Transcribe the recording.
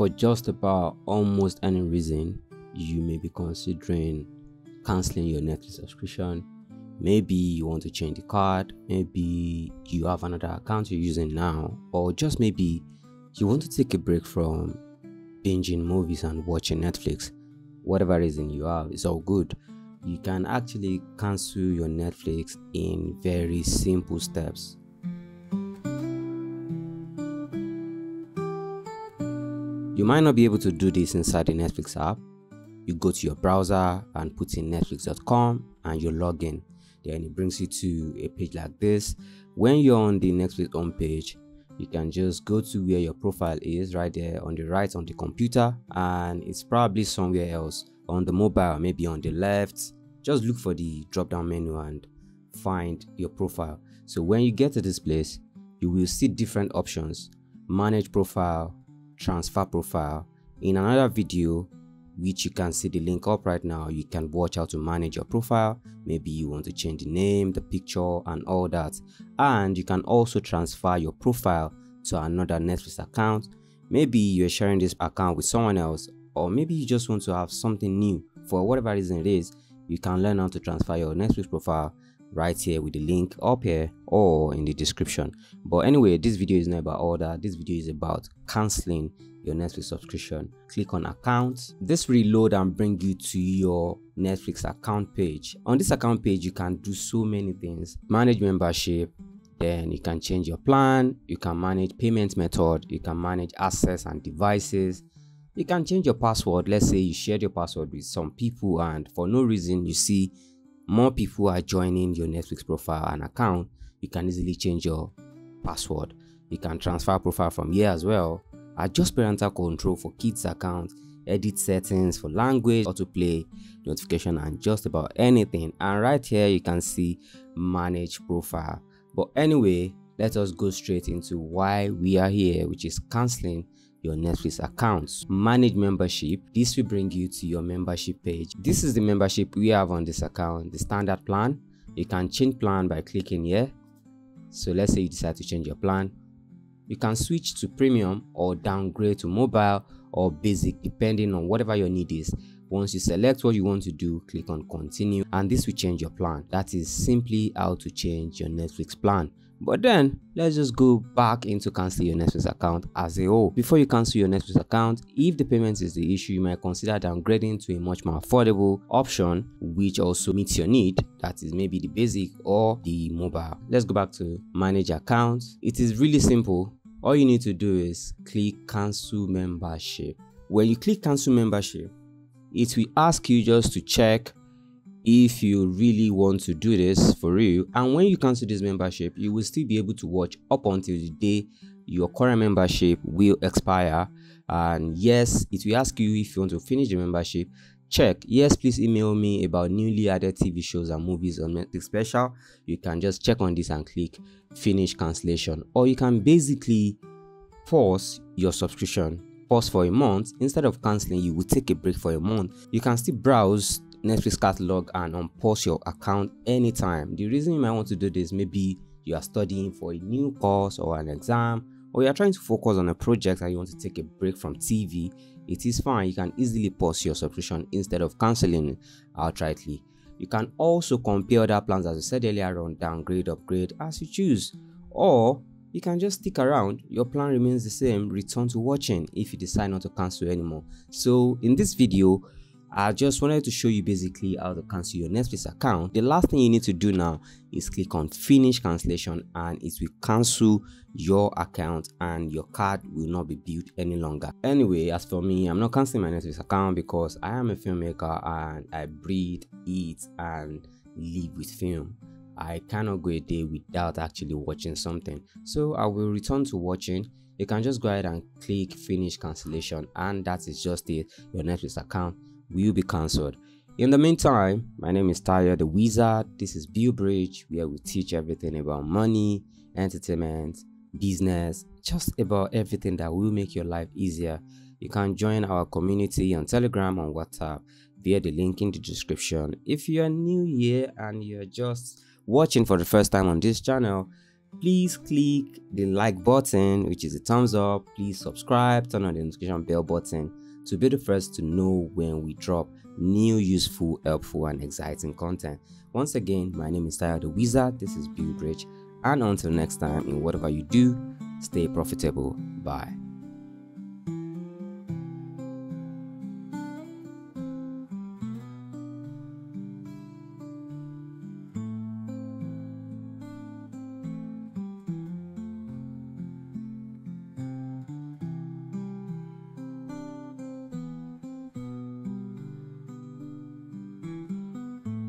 for just about almost any reason, you may be considering canceling your Netflix subscription. Maybe you want to change the card, maybe you have another account you're using now, or just maybe you want to take a break from binging movies and watching Netflix. Whatever reason you have, it's all good. You can actually cancel your Netflix in very simple steps. You might not be able to do this inside the Netflix app. You go to your browser and put in netflix.com and you log in. Then it brings you to a page like this. When you're on the Netflix homepage, you can just go to where your profile is, right there on the right on the computer, and it's probably somewhere else on the mobile, maybe on the left. Just look for the drop down menu and find your profile. So when you get to this place, you will see different options: manage profile, transfer profile. In another video, which you can see the link up right now, you can watch how to manage your profile. Maybe you want to change the name, the picture and all that. And you can also transfer your profile to another Netflix account. Maybe you're sharing this account with someone else, or maybe you just want to have something new. For whatever reason it is, you can learn how to transfer your Netflix profile right here with the link up here or in the description. But anyway, this video is not about all that. This video is about canceling your Netflix subscription. Click on accounts. This reload and bring you to your Netflix account page. On this account page, you can do so many things: manage membership, then you can change your plan, you can manage payment method, you can manage access and devices, you can change your password. Let's say you shared your password with some people and for no reason you see more people are joining your Netflix profile and account. You can easily change your password. You can transfer profile from here as well. Adjust parental control for kids account, edit settings for language, autoplay, notification, and just about anything. And right here you can see manage profile. But anyway, let us go straight into why we are here, which is canceling your Netflix accounts. Manage membership. This will bring you to your membership page. This is the membership we have on this account, the standard plan. You can change plan by clicking here. So let's say you decide to change your plan. You can switch to premium or downgrade to mobile or basic depending on whatever your need is. Once you select what you want to do, click on continue and this will change your plan. That is simply how to change your Netflix plan. But then let's just go back into cancel your Netflix account as a whole. Before you cancel your Netflix account, if the payment is the issue, you might consider downgrading to a much more affordable option which also meets your need. That is maybe the basic or the mobile. Let's go back to manage accounts. It is really simple. All you need to do is click cancel membership. When you click cancel membership, it will ask you just to check if you really want to do this for real. And when you cancel this membership, you will still be able to watch up until the day your current membership will expire. And yes, it will ask you if you want to finish the membership. Check yes, please email me about newly added TV shows and movies on Netflix special. You can just check on this and click finish cancellation, or you can basically pause your subscription. Pause for a month. Instead of canceling, you will take a break for a month. You can still browse Netflix catalog and unpause your account anytime. The reason you might want to do this, maybe you are studying for a new course or an exam, or you are trying to focus on a project and you want to take a break from TV. It is fine. You can easily pause your subscription instead of cancelling outrightly. You can also compare other plans, as I said earlier on, downgrade, upgrade, as you choose. Or you can just stick around. Your plan remains the same. Return to watching if you decide not to cancel anymore. So in this video, I just wanted to show you basically how to cancel your Netflix account. The last thing you need to do now is click on finish cancellation and it will cancel your account and your card will not be billed any longer. Anyway, as for me, I'm not canceling my Netflix account because I am a filmmaker and I breathe, eat and live with film. I cannot go a day without actually watching something. So I will return to watching. You can just go ahead and click finish cancellation and that is just it. Your Netflix account will be cancelled. In the meantime, my name is Tyler the Wizard. This is ViewBridge, where we teach everything about money, entertainment, business, just about everything that will make your life easier. You can join our community on Telegram and WhatsApp via the link in the description. If you are new here and you're just watching for the first time on this channel, Please click the like button, which is a thumbs up. Please subscribe, turn on the notification bell button to be the first to know when we drop new, useful, helpful and exciting content. Once again, my name is Tayo the Wizard, this is ViewBridge, and until next time, in whatever you do, stay profitable. Bye.